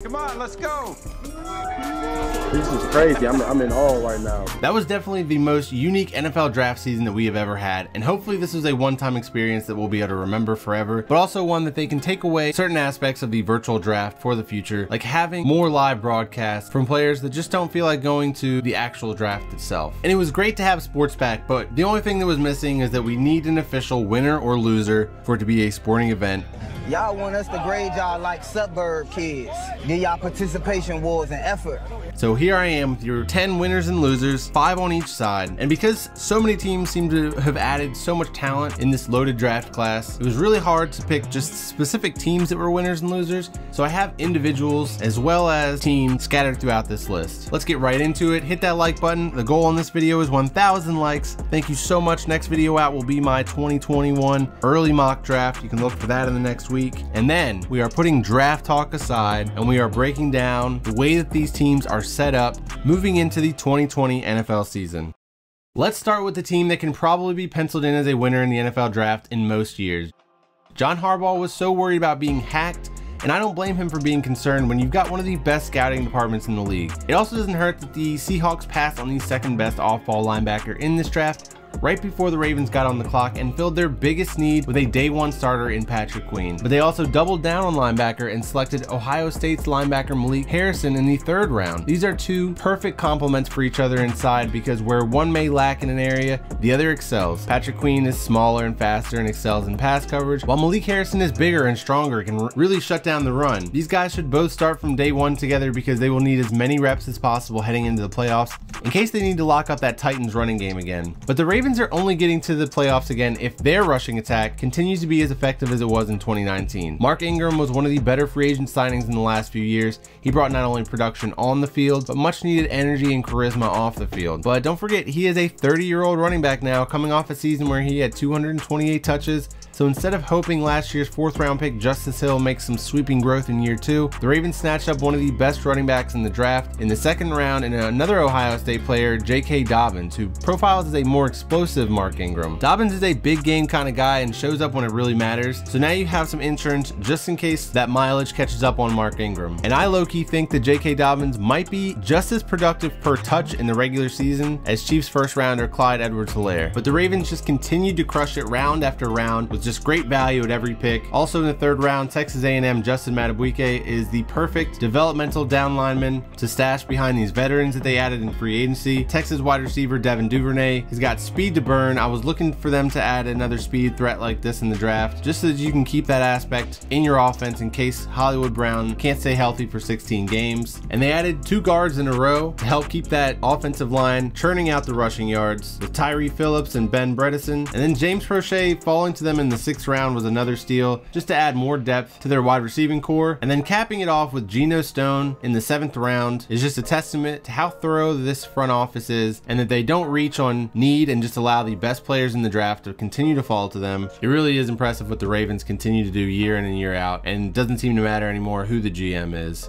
Come on, let's go. This is crazy. I'm in awe right now. That was definitely the most unique NFL draft season that we have ever had, and hopefully this was a one-time experience that we'll be able to remember forever, but also one that they can take away certain aspects of the virtual draft for the future, like having more live broadcasts from players that just don't feel like going to the actual draft itself. And it was great to have sports back, but the only thing that was missing is that we need an official winner or loser for it to be a sporting event. Y'all want us to grade y'all like suburb kids. Give y'all participation awards and effort. So here I am with your 10 winners and losers, 5 on each side. And because so many teams seem to have added so much talent in this loaded draft class, it was really hard to pick just specific teams that were winners and losers. So I have individuals as well as teams scattered throughout this list. Let's get right into it. Hit that like button. The goal on this video is 1,000 likes. Thank you so much. Next video out will be my 2021 early mock draft. You can look for that in the next week. And then we are putting draft talk aside and we are breaking down the way that these teams are set up moving into the 2020 NFL season. Let's start with the team that can probably be penciled in as a winner in the NFL draft in most years. John Harbaugh was so worried about being hacked, and I don't blame him for being concerned when you've got one of the best scouting departments in the league. It also doesn't hurt that the Seahawks passed on the second best off-ball linebacker in this draft right before the Ravens got on the clock and filled their biggest need with a day-one starter in Patrick Queen. But they also doubled down on linebacker and selected Ohio State's linebacker Malik Harrison in the 3rd round. These are two perfect complements for each other inside, because where one may lack in an area, the other excels. Patrick Queen is smaller and faster and excels in pass coverage, while Malik Harrison is bigger and stronger, can really shut down the run. These guys should both start from day one together because they will need as many reps as possible heading into the playoffs in case they need to lock up that Titans running game again. But the Ravens are only getting to the playoffs again if their rushing attack continues to be as effective as it was in 2019. Mark Ingram was one of the better free agent signings in the last few years. He brought not only production on the field, but much needed energy and charisma off the field. But don't forget, he is a 30-year-old running back now, coming off a season where he had 228 touches. So instead of hoping last year's 4th round pick Justice Hill makes some sweeping growth in year 2, the Ravens snatched up one of the best running backs in the draft in the 2nd round and another Ohio State player, J.K. Dobbins, who profiles as a more explosive Mark Ingram. Dobbins is a big game kind of guy and shows up when it really matters, so now you have some insurance just in case that mileage catches up on Mark Ingram. And I low-key think that J.K. Dobbins might be just as productive per touch in the regular season as Chiefs 1st rounder Clyde Edwards-Hilaire. But the Ravens just continued to crush it round after round with just great value at every pick. Also in the 3rd round, Texas A&M Justin Madubike is the perfect developmental down lineman to stash behind these veterans that they added in free agency. Texas wide receiver Devin DuVernay has got speed to burn. I was looking for them to add another speed threat like this in the draft, just so that you can keep that aspect in your offense in case Hollywood Brown can't stay healthy for 16 games. And they added 2 guards in a row to help keep that offensive line churning out the rushing yards, with Tyree Phillips and Ben Bredesen. And then James Proche falling to them in the 6th round was another steal, just to add more depth to their wide receiving core. And then capping it off with Geno Stone in the 7th round is just a testament to how thorough this front office is, and that they don't reach on need and just allow the best players in the draft to continue to fall to them. It really is impressive what the Ravens continue to do year in and year out, and doesn't seem to matter anymore who the GM is.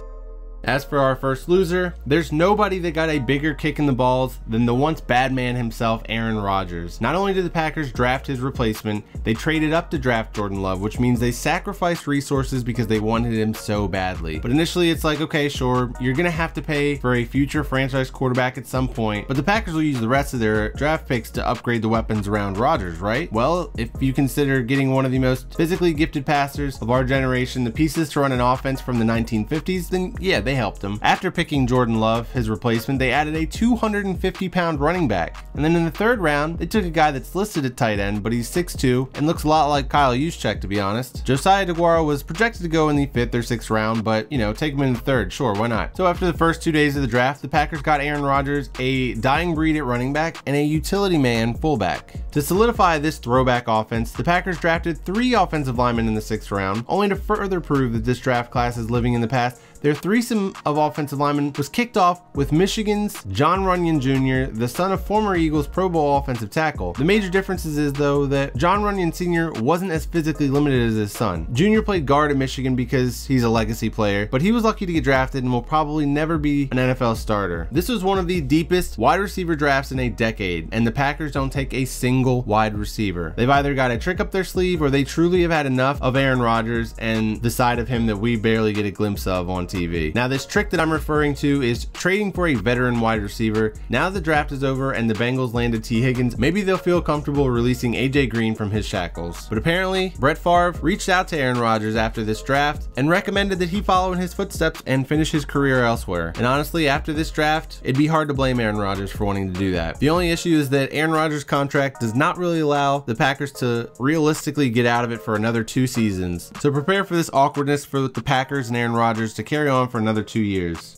As for our first loser, there's nobody that got a bigger kick in the balls than the once bad man himself, Aaron Rodgers. Not only did the Packers draft his replacement, they traded up to draft Jordan Love, which means they sacrificed resources because they wanted him so badly. But initially it's like, okay, sure, you're gonna have to pay for a future franchise quarterback at some point, but the Packers will use the rest of their draft picks to upgrade the weapons around Rodgers, right? Well, if you consider getting one of the most physically gifted passers of our generation, the pieces to run an offense from the 1950s, then yeah, they helped him. After picking Jordan Love, his replacement, they added a 250-pound running back. And then in the 3rd round, they took a guy that's listed at tight end, but he's 6'2 and looks a lot like Kyle Juszczyk, to be honest. Josiah DeGuara was projected to go in the 5th or 6th round, but you know, take him in the 3rd, sure, why not? So after the first 2 days of the draft, the Packers got Aaron Rodgers, a dying breed at running back, and a utility man fullback. To solidify this throwback offense, the Packers drafted 3 offensive linemen in the 6th round, only to further prove that this draft class is living in the past. Their threesome of offensive linemen was kicked off with Michigan's John Runyon Jr., the son of former Eagles Pro Bowl offensive tackle. The major differences is, though, that John Runyon Sr. wasn't as physically limited as his son. Jr. played guard at Michigan because he's a legacy player, but he was lucky to get drafted and will probably never be an NFL starter. This was one of the deepest wide receiver drafts in a decade, and the Packers don't take a single wide receiver. They've either got a trick up their sleeve or they truly have had enough of Aaron Rodgers and the side of him that we barely get a glimpse of on TV. Now this trick that I'm referring to is trading for a veteran wide receiver. Now the draft is over and the Bengals landed T. Higgins, maybe they'll feel comfortable releasing A.J. Green from his shackles. But apparently, Brett Favre reached out to Aaron Rodgers after this draft and recommended that he follow in his footsteps and finish his career elsewhere. And honestly, after this draft, it'd be hard to blame Aaron Rodgers for wanting to do that. The only issue is that Aaron Rodgers' contract does not really allow the Packers to realistically get out of it for another 2 seasons. So prepare for this awkwardness for the Packers and Aaron Rodgers to carry on for another 2 years.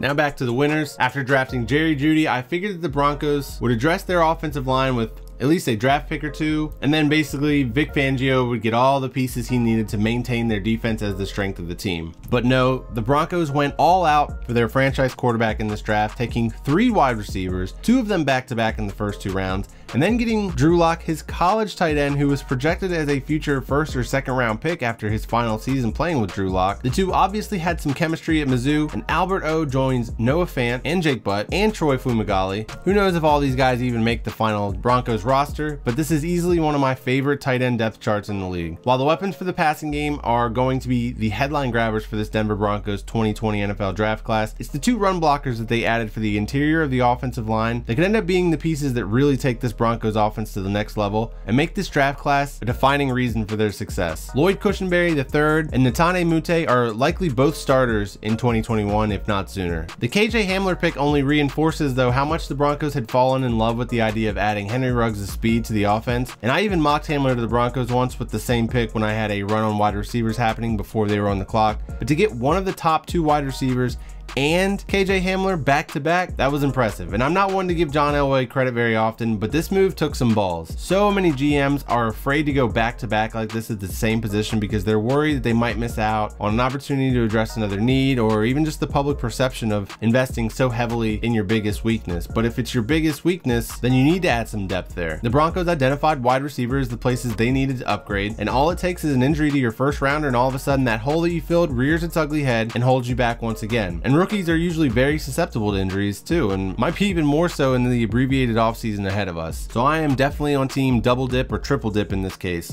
Now back to the winners. After drafting Jerry Jeudy, I figured that the Broncos would address their offensive line with at least a draft pick or two, and then basically Vic Fangio would get all the pieces he needed to maintain their defense as the strength of the team. But no, the Broncos went all out for their franchise quarterback in this draft, taking 3 wide receivers, 2 of them back-to-back in the first 2 rounds, and then getting Drew Lock, his college tight end, who was projected as a future 1st or 2nd round pick after his final season playing with Drew Lock. The two obviously had some chemistry at Mizzou, and Albert O joins Noah Fant and Jake Butt and Troy Fumagalli. Who knows if all these guys even make the final Broncos roster, but this is easily one of my favorite tight end depth charts in the league. While the weapons for the passing game are going to be the headline grabbers for this Denver Broncos 2020 NFL draft class, it's the 2 run blockers that they added for the interior of the offensive line that could end up being the pieces that really take this Broncos offense to the next level and make this draft class a defining reason for their success. Lloyd Cushenberry III and Netane Mute are likely both starters in 2021, if not sooner. The KJ Hamler pick only reinforces though how much the Broncos had fallen in love with the idea of adding Henry Ruggs' speed to the offense, and I even mocked Hamler to the Broncos once with the same pick when I had a run on wide receivers happening before they were on the clock. But to get one of the top 2 wide receivers and KJ Hamler back-to-back, that was impressive. And I'm not one to give John Elway credit very often, but this move took some balls. So many GMs are afraid to go back-to-back like this at the same position because they're worried that they might miss out on an opportunity to address another need, or even just the public perception of investing so heavily in your biggest weakness. But if it's your biggest weakness, then you need to add some depth there. The Broncos identified wide receivers, the places they needed to upgrade, and all it takes is an injury to your 1st rounder, and all of a sudden that hole that you filled rears its ugly head and holds you back once again. And rookies are usually very susceptible to injuries too, and might be even more so in the abbreviated offseason ahead of us. So I am definitely on team double dip or triple dip in this case.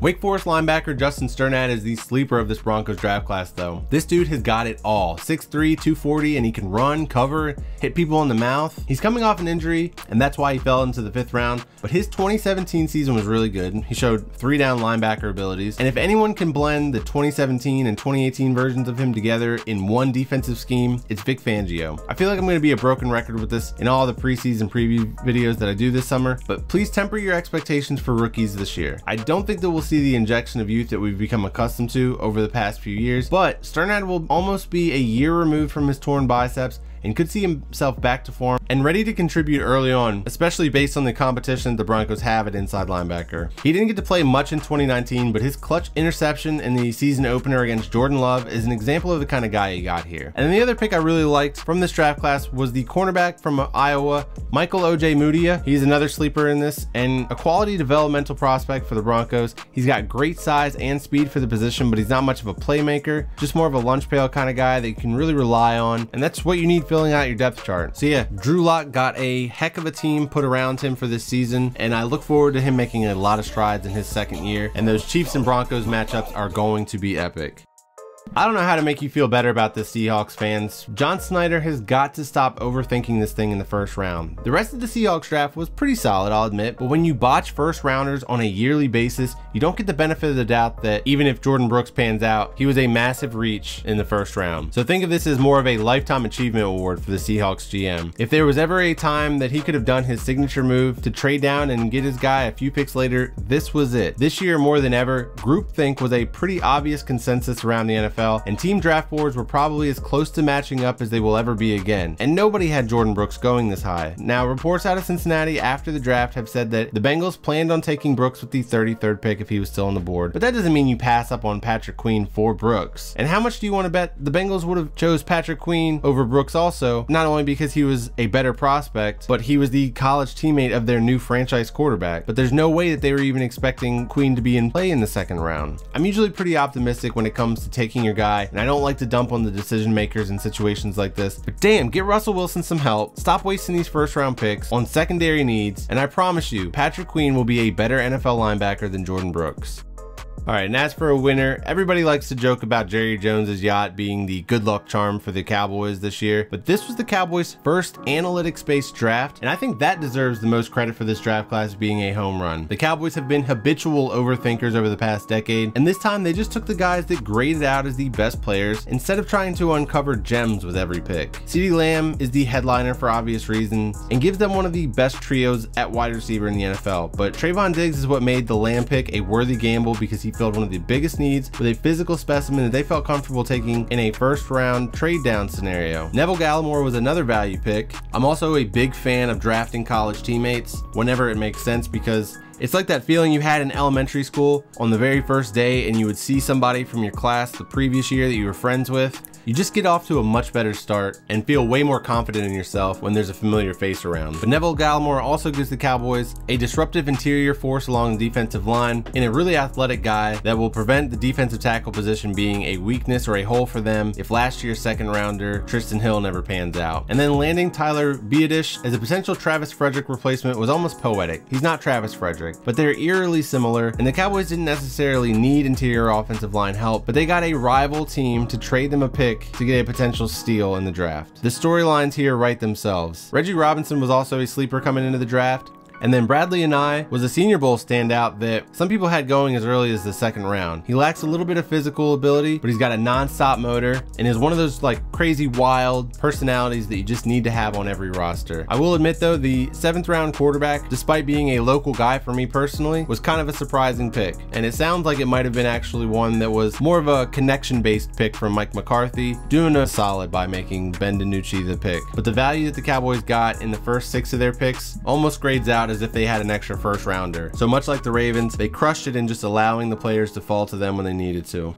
Wake Forest linebacker Justin Sternad is the sleeper of this Broncos draft class though. This dude has got it all. 6'3", 240, and he can run, cover, hit people in the mouth. He's coming off an injury, and that's why he fell into the 5th round, but his 2017 season was really good. He showed 3-down linebacker abilities, and if anyone can blend the 2017 and 2018 versions of him together in one defensive scheme, it's Vic Fangio. I feel like I'm going to be a broken record with this in all the preseason preview videos that I do this summer, but please temper your expectations for rookies this year. I don't think that we'll see the injection of youth that we've become accustomed to over the past few years, but Sternad will almost be a year removed from his torn biceps and could see himself back to form and ready to contribute early on, especially based on the competition the Broncos have at inside linebacker. He didn't get to play much in 2019, but his clutch interception in the season opener against Jordan Love is an example of the kind of guy he got here. And then the other pick I really liked from this draft class was the cornerback from Iowa, Michael Ojemudia. He's another sleeper in this and a quality developmental prospect for the Broncos. He's got great size and speed for the position, but he's not much of a playmaker, just more of a lunch pail kind of guy that you can really rely on. And that's what you need filling out your depth chart. So yeah, Drew Lock got a heck of a team put around him for this season, and I look forward to him making a lot of strides in his 2nd year, and those Chiefs and Broncos matchups are going to be epic. I don't know how to make you feel better about this, Seahawks fans. John Snyder has got to stop overthinking this thing in the 1st round. The rest of the Seahawks draft was pretty solid, I'll admit, but when you botch 1st rounders on a yearly basis, you don't get the benefit of the doubt that even if Jordan Brooks pans out, he was a massive reach in the 1st round. So think of this as more of a lifetime achievement award for the Seahawks GM. If there was ever a time that he could have done his signature move to trade down and get his guy a few picks later, this was it. This year more than ever, groupthink was a pretty obvious consensus around the NFL, and team draft boards were probably as close to matching up as they will ever be again, and nobody had Jordan Brooks going this high. Now, reports out of Cincinnati after the draft have said that the Bengals planned on taking Brooks with the 33rd pick if he was still on the board, but that doesn't mean you pass up on Patrick Queen for Brooks. And how much do you want to bet the Bengals would have chose Patrick Queen over Brooks also, not only because he was a better prospect, but he was the college teammate of their new franchise quarterback? But there's no way that they were even expecting Queen to be in play in the 2nd round. I'm usually pretty optimistic when it comes to taking your guy, and I don't like to dump on the decision makers in situations like this, but damn, get Russell Wilson some help. Stop wasting these 1st round picks on secondary needs, and I promise you Patrick Queen will be a better NFL linebacker than Jordan Brooks. All right, and as for a winner, everybody likes to joke about Jerry Jones's yacht being the good luck charm for the Cowboys this year, but this was the Cowboys' first analytics-based draft, and I think that deserves the most credit for this draft class being a home run. The Cowboys have been habitual overthinkers over the past decade, and this time they just took the guys that graded out as the best players instead of trying to uncover gems with every pick. CeeDee Lamb is the headliner for obvious reasons and gives them one of the best trios at wide receiver in the NFL, but Trayvon Diggs is what made the Lamb pick a worthy gamble because he filled one of the biggest needs with a physical specimen that they felt comfortable taking in a first round trade down scenario. Neville Gallimore was another value pick. I'm also a big fan of drafting college teammates whenever it makes sense, because it's like that feeling you had in elementary school on the very first day and you would see somebody from your class the previous year that you were friends with. You just get off to a much better start and feel way more confident in yourself when there's a familiar face around. But Neville Gallimore also gives the Cowboys a disruptive interior force along the defensive line and a really athletic guy that will prevent the defensive tackle position being a weakness or a hole for them if last year's second rounder Tristan Hill never pans out. And then landing Tyler Biadasz as a potential Travis Frederick replacement was almost poetic. He's not Travis Frederick, but they're eerily similar, and the Cowboys didn't necessarily need interior offensive line help, but they got a rival team to trade them a pick to get a potential steal in the draft. The storylines here write themselves. Reggie Robinson was also a sleeper coming into the draft, and then Bradley Anai was a Senior Bowl standout that some people had going as early as the second round. He lacks a little bit of physical ability, but he's got a non-stop motor and is one of those like crazy wild personalities that you just need to have on every roster. I will admit though, the 7th round quarterback, despite being a local guy for me personally, was kind of a surprising pick. And it sounds like it might have been actually one that was more of a connection-based pick from Mike McCarthy, doing a solid by making Ben DiNucci the pick. But the value that the Cowboys got in the first 6 of their picks almost grades out as if they had an extra first rounder. So much like the Ravens, they crushed it in just allowing the players to fall to them when they needed to.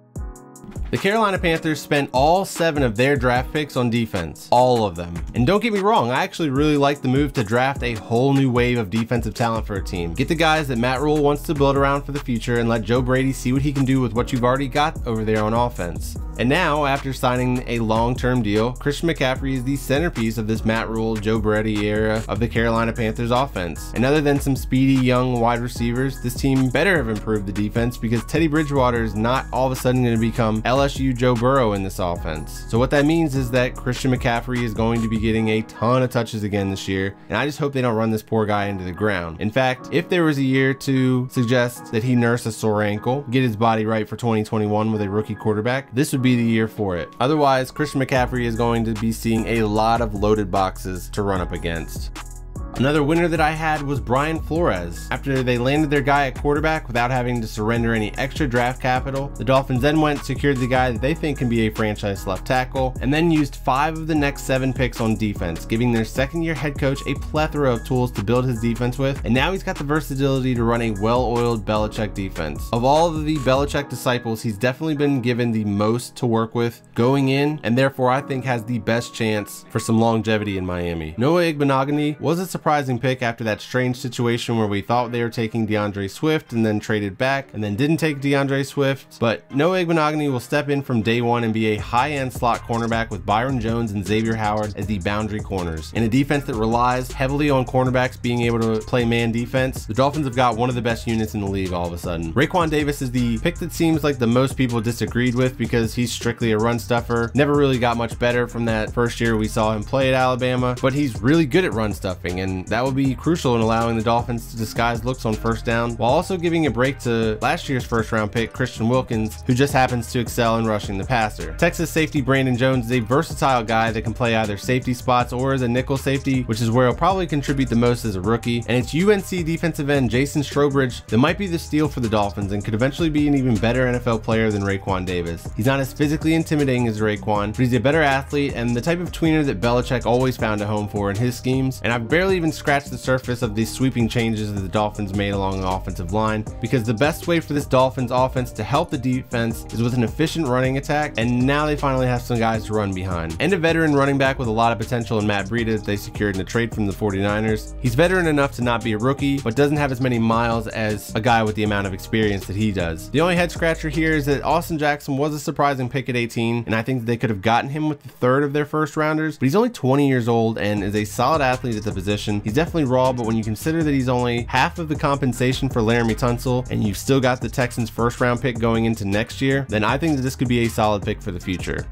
The Carolina Panthers spent all 7 of their draft picks on defense, all of them. And don't get me wrong, I actually really like the move to draft a whole new wave of defensive talent for a team. Get the guys that Matt Rule wants to build around for the future and let Joe Brady see what he can do with what you've already got over there on offense. And now, after signing a long-term deal, Christian McCaffrey is the centerpiece of this Matt Rule, Joe Brady era of the Carolina Panthers offense. And other than some speedy young wide receivers, this team better have improved the defense, because Teddy Bridgewater is not all of a sudden going to become LSU Joe Burrow in this offense. So what that means is that Christian McCaffrey is going to be getting a ton of touches again this year, and I just hope they don't run this poor guy into the ground. In fact, if there was a year to suggest that he nurse a sore ankle, get his body right for 2021 with a rookie quarterback, this would be the year for it. Otherwise, Christian McCaffrey is going to be seeing a lot of loaded boxes to run up against. Another winner that I had was Brian Flores. After they landed their guy at quarterback without having to surrender any extra draft capital, the Dolphins then secured the guy that they think can be a franchise left tackle, and then used 5 of the next 7 picks on defense, giving their second-year head coach a plethora of tools to build his defense with, and now he's got the versatility to run a well-oiled Belichick defense. Of all of the Belichick disciples, he's definitely been given the most to work with going in, and therefore I think has the best chance for some longevity in Miami. Noah Igbenogany was a surprising pick after that strange situation where we thought they were taking DeAndre Swift and then traded back and then didn't take DeAndre Swift, but Noah Igbenogany will step in from day one and be a high-end slot cornerback with Byron Jones and Xavier Howard as the boundary corners. In a defense that relies heavily on cornerbacks being able to play man defense, the Dolphins have got one of the best units in the league all of a sudden. Raekwon Davis is the pick that seems like the most people disagreed with, because he's strictly a run stuffer, never really got much better from that first year we saw him play at Alabama, but he's really good at run stuffing, and that will be crucial in allowing the Dolphins to disguise looks on first down, while also giving a break to last year's first round pick Christian Wilkins, who just happens to excel in rushing the passer. Texas safety Brandon Jones is a versatile guy that can play either safety spots or as a nickel safety, which is where he'll probably contribute the most as a rookie. And it's UNC defensive end Jason Strobridge that might be the steal for the Dolphins and could eventually be an even better NFL player than Raekwon Davis. He's not as physically intimidating as Raekwon, but he's a better athlete and the type of tweener that Belichick always found a home for in his schemes. And I've barely even scratched the surface of these sweeping changes that the Dolphins made along the offensive line, because the best way for this Dolphins offense to help the defense is with an efficient running attack, and now they finally have some guys to run behind. And a veteran running back with a lot of potential in Matt Breida that they secured in a trade from the 49ers. He's veteran enough to not be a rookie, but doesn't have as many miles as a guy with the amount of experience that he does. The only head scratcher here is that Austin Jackson was a surprising pick at 18, and I think they could have gotten him with the 3rd of their first rounders, but he's only 20 years old and is a solid athlete at the position Wilson, he's definitely raw, but when you consider that he's only half of the compensation for Laramie Tunsil and you've still got the Texans first round pick going into next year, then I think that this could be a solid pick for the future.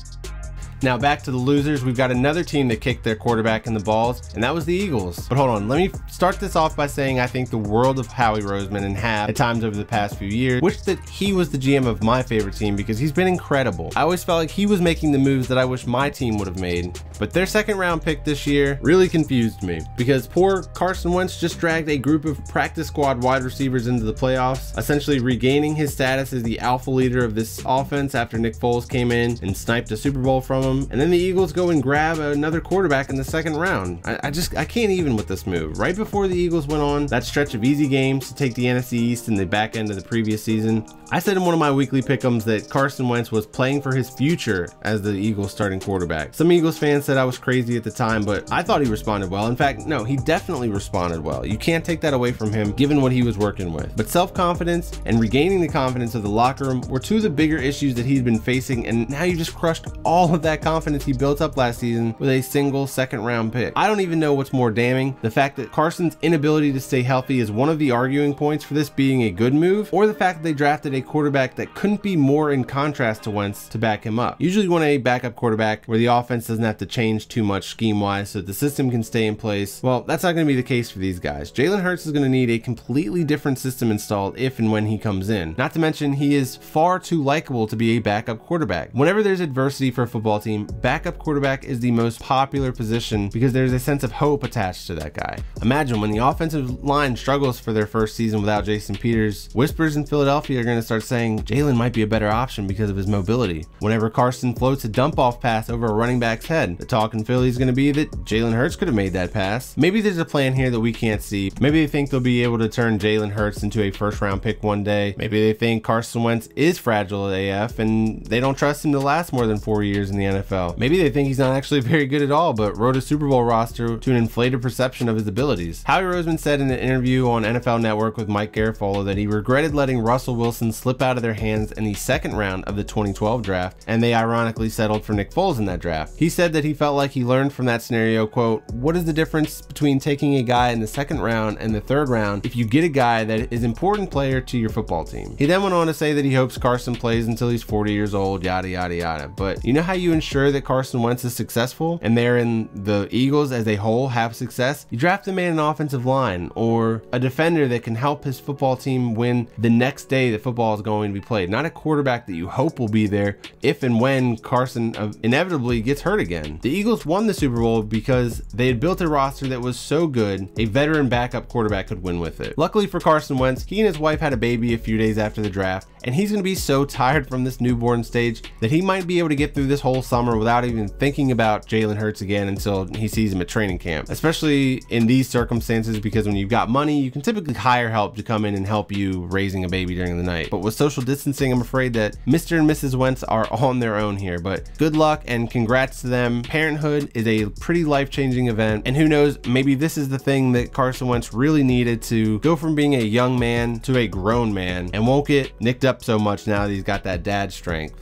Now back to the losers, we've got another team that kicked their quarterback in the balls, and that was the Eagles. But hold on, let me start this off by saying I think the world of Howie Roseman and have at times over the past few years. Wish that he was the GM of my favorite team because he's been incredible. I always felt like he was making the moves that I wish my team would have made. But their second round pick this year really confused me because poor Carson Wentz just dragged a group of practice squad wide receivers into the playoffs, essentially regaining his status as the alpha leader of this offense after Nick Foles came in and sniped a Super Bowl from him. And then the Eagles go and grab another quarterback in the second round. I can't even with this move. Right before the Eagles went on that stretch of easy games to take the NFC East in the back end of the previous season, I said in one of my weekly pick'ems that Carson Wentz was playing for his future as the Eagles starting quarterback. Some Eagles fans said I was crazy at the time, but I thought he responded well. In fact, no, he definitely responded well. You can't take that away from him given what he was working with. But self-confidence and regaining the confidence of the locker room were two of the bigger issues that he'd been facing, and now you just crushed all of that confidence he built up last season with a single second round pick. I don't even know what's more damning, the fact that Carson's inability to stay healthy is one of the arguing points for this being a good move, or the fact that they drafted a quarterback that couldn't be more in contrast to Wentz to back him up. Usually you want a backup quarterback where the offense doesn't have to change too much scheme wise so the system can stay in place. Well, that's not going to be the case for these guys. Jalen Hurts is going to need a completely different system installed if and when he comes in. Not to mention he is far too likable to be a backup quarterback. Whenever there's adversity for a football team, backup quarterback is the most popular position because there's a sense of hope attached to that guy. Imagine when the offensive line struggles for their first season without Jason Peters, whispers in Philadelphia are going to start saying Jalen might be a better option because of his mobility. Whenever Carson floats a dump off pass over a running back's head, the talk in Philly is going to be that Jalen Hurts could have made that pass. Maybe there's a plan here that we can't see. Maybe they think they'll be able to turn Jalen Hurts into a first round pick one day. Maybe they think Carson Wentz is fragile at AF and they don't trust him to last more than 4 years in the NFL. Maybe they think he's not actually very good at all, but rode a Super Bowl roster to an inflated perception of his abilities. Howie Roseman said in an interview on NFL Network with Mike Garafolo that he regretted letting Russell Wilson slip out of their hands in the second round of the 2012 draft, and they ironically settled for Nick Foles in that draft. He said that he felt like he learned from that scenario, quote, "What is the difference between taking a guy in the second round and the third round if you get a guy that is an important player to your football team?" He then went on to say that he hopes Carson plays until he's 40 years old, yada, yada, yada. But you know how you ensure that Carson Wentz is successful and therein the Eagles as a whole have success? You draft a man in an offensive line or a defender that can help his football team win the next day that football is going to be played, not a quarterback that you hope will be there if and when Carson inevitably gets hurt again. The Eagles won the Super Bowl because they had built a roster that was so good a veteran backup quarterback could win with it. Luckily for Carson Wentz, he and his wife had a baby a few days after the draft, and he's going to be so tired from this newborn stage that he might be able to get through this whole summer without even thinking about Jalen Hurts again until he sees him at training camp, especially in these circumstances, because when you've got money, you can typically hire help to come in and help you raising a baby during the night. But with social distancing, I'm afraid that Mr. and Mrs. Wentz are on their own here, but good luck and congrats to them. Parenthood is a pretty life-changing event, and who knows, maybe this is the thing that Carson Wentz really needed to go from being a young man to a grown man and won't get nicked up so much now that he's got that dad strength.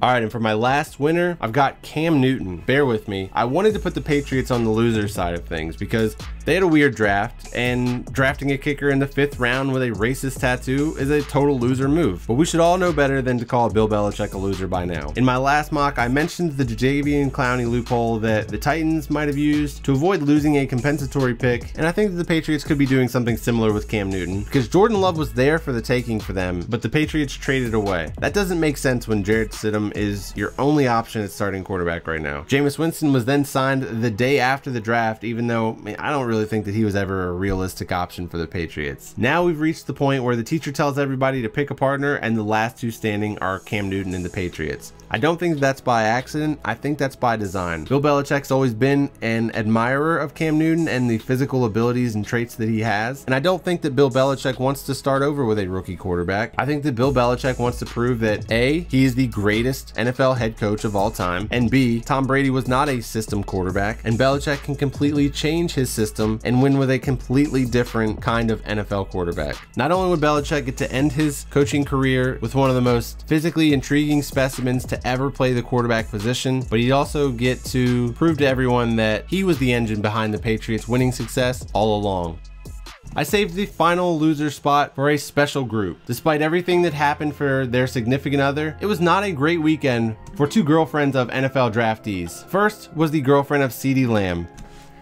All right, and for my last winner, I've got Cam Newton. Bear with me. I wanted to put the Patriots on the loser side of things because they had a weird draft, and drafting a kicker in the 5th round with a racist tattoo is a total loser move. But we should all know better than to call Bill Belichick a loser by now. In my last mock, I mentioned the Jadeveon Clowney loophole that the Titans might have used to avoid losing a compensatory pick, and I think that the Patriots could be doing something similar with Cam Newton because Jordan Love was there for the taking for them, but the Patriots traded away. That doesn't make sense when Jarrett Stidham is your only option at starting quarterback right now. Jameis Winston was then signed the day after the draft, even though I don't really think that he was ever a realistic option for the Patriots. Now we've reached the point where the teacher tells everybody to pick a partner, and the last two standing are Cam Newton and the Patriots. I don't think that's by accident. I think that's by design. Bill Belichick's always been an admirer of Cam Newton and the physical abilities and traits that he has, and I don't think that Bill Belichick wants to start over with a rookie quarterback. I think that Bill Belichick wants to prove that A, he is the greatest NFL head coach of all time, and B, Tom Brady was not a system quarterback, and Belichick can completely change his system and win with a completely different kind of NFL quarterback. Not only would Belichick get to end his coaching career with one of the most physically intriguing specimens to to ever play the quarterback position, but he'd also get to prove to everyone that he was the engine behind the Patriots' winning success all along. I saved the final loser spot for a special group. Despite everything that happened for their significant other, it was not a great weekend for two girlfriends of NFL draftees. First was the girlfriend of CeeDee Lamb.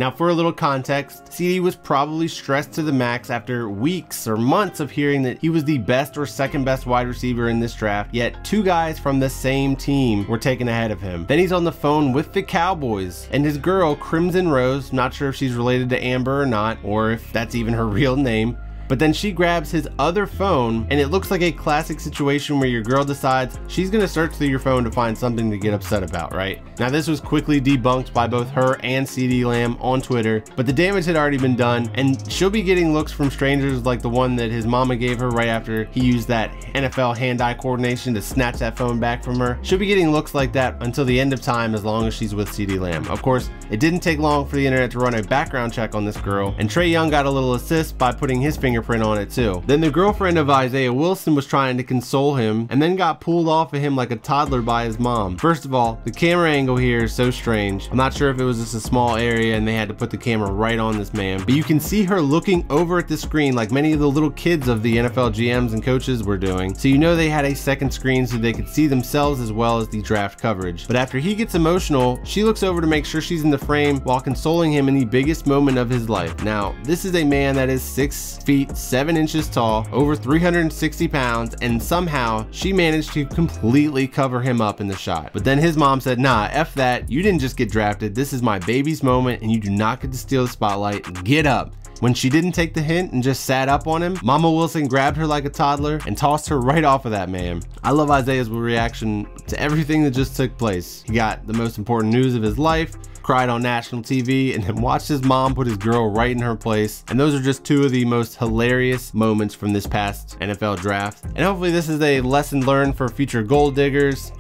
Now for a little context, CeeDee was probably stressed to the max after weeks or months of hearing that he was the best or second best wide receiver in this draft, yet two guys from the same team were taken ahead of him. Then he's on the phone with the Cowboys and his girl Crimson Rose, not sure if she's related to Amber or not, or if that's even her real name, but then she grabs his other phone, and it looks like a classic situation where your girl decides she's gonna search through your phone to find something to get upset about, right? Now this was quickly debunked by both her and CeeDee Lamb on Twitter, but the damage had already been done, and she'll be getting looks from strangers like the one that his mama gave her right after he used that NFL hand-eye coordination to snatch that phone back from her. She'll be getting looks like that until the end of time as long as she's with CeeDee Lamb. Of course, it didn't take long for the internet to run a background check on this girl, and Trae Young got a little assist by putting his fingerprint on it too. Then the girlfriend of Isaiah Wilson was trying to console him and then got pulled off of him like a toddler by his mom. First of all, the camera angle here is so strange. I'm not sure if it was just a small area and they had to put the camera right on this man, but you can see her looking over at the screen like many of the little kids of the NFL GMs and coaches were doing. So you know they had a second screen so they could see themselves as well as the draft coverage. But after he gets emotional, she looks over to make sure she's in the frame while consoling him in the biggest moment of his life. Now, this is a man that is 6 feet 7 inches tall, over 360 pounds, and somehow she managed to completely cover him up in the shot. But then his mom said, nah, F that, you didn't just get drafted, this is my baby's moment and you do not get to steal the spotlight, get up. When she didn't take the hint and just sat up on him, Mama Wilson grabbed her like a toddler and tossed her right off of that man. I love Isaiah's reaction to everything that just took place. He got the most important news of his life, cried on national TV, and then watched his mom put his girl right in her place. And those are just two of the most hilarious moments from this past NFL draft. And hopefully this is a lesson learned for future gold diggers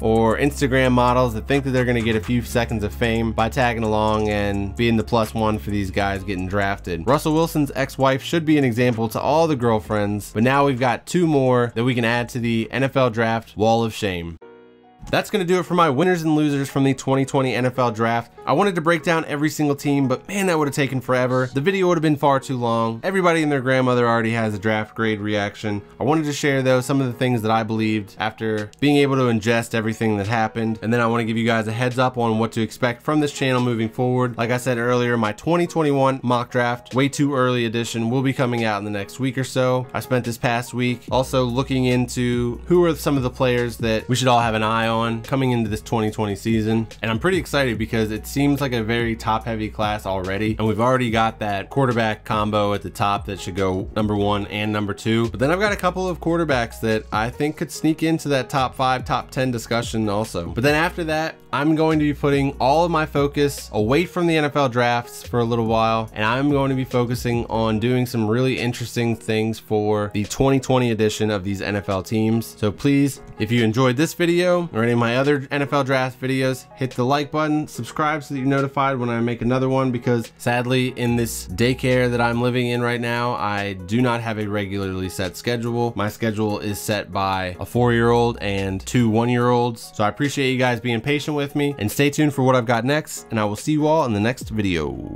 or Instagram models that think that they're gonna get a few seconds of fame by tagging along and being the plus one for these guys getting drafted. Russell Wilson's ex-wife should be an example to all the girlfriends, but now we've got two more that we can add to the NFL draft wall of shame. That's going to do it for my winners and losers from the 2020 NFL Draft. I wanted to break down every single team, but man, that would have taken forever. The video would have been far too long. Everybody and their grandmother already has a draft grade reaction. I wanted to share, though, some of the things that I believed after being able to ingest everything that happened. And then I want to give you guys a heads up on what to expect from this channel moving forward. Like I said earlier, my 2021 mock draft, way too early edition, will be coming out in the next week or so. I spent this past week also looking into who are some of the players that we should all have an eye on coming into this 2020 season, and I'm pretty excited because it seems like a very top-heavy class already, and we've already got that quarterback combo at the top that should go #1 and #2, but then I've got a couple of quarterbacks that I think could sneak into that top 5, top 10 discussion also. But then after that, I'm going to be putting all of my focus away from the NFL drafts for a little while, and I'm going to be focusing on doing some really interesting things for the 2020 edition of these NFL teams. So please, if you enjoyed this video or any of my other NFL draft videos, hit the like button, subscribe so that you're notified when I make another one, because sadly in this daycare that I'm living in right now, I do not have a regularly set schedule. My schedule is set by a 4-year-old and two 1-year-olds. So I appreciate you guys being patient with me, and stay tuned for what I've got next, and I will see you all in the next video.